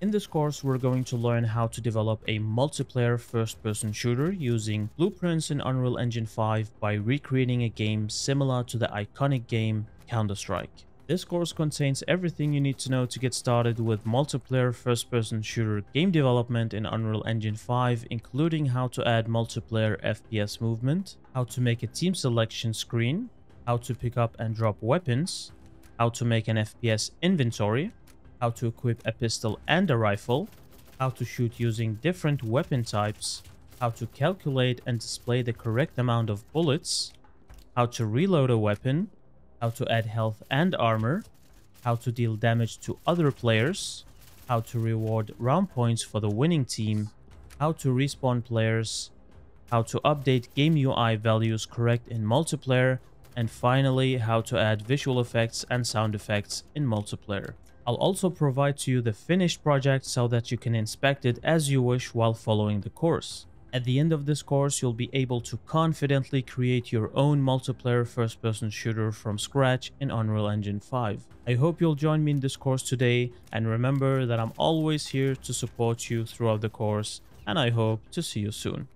In this course, we're going to learn how to develop a multiplayer first-person shooter using blueprints in Unreal Engine 5 by recreating a game similar to the iconic game Counter-Strike. This course contains everything you need to know to get started with multiplayer first-person shooter game development in Unreal Engine 5, including how to add multiplayer FPS movement, how to make a team selection screen, how to pick up and drop weapons, how to make an FPS inventory, how to equip a pistol and a rifle, how to shoot using different weapon types, how to calculate and display the correct amount of bullets, how to reload a weapon, how to add health and armor, how to deal damage to other players, how to reward round points for the winning team, how to respawn players, how to update game UI values correct in multiplayer, and finally, how to add visual effects and sound effects in multiplayer. I'll also provide to you the finished project so that you can inspect it as you wish while following the course. At the end of this course, you'll be able to confidently create your own multiplayer first-person shooter from scratch in Unreal Engine 5. I hope you'll join me in this course today, and remember that I'm always here to support you throughout the course, and I hope to see you soon.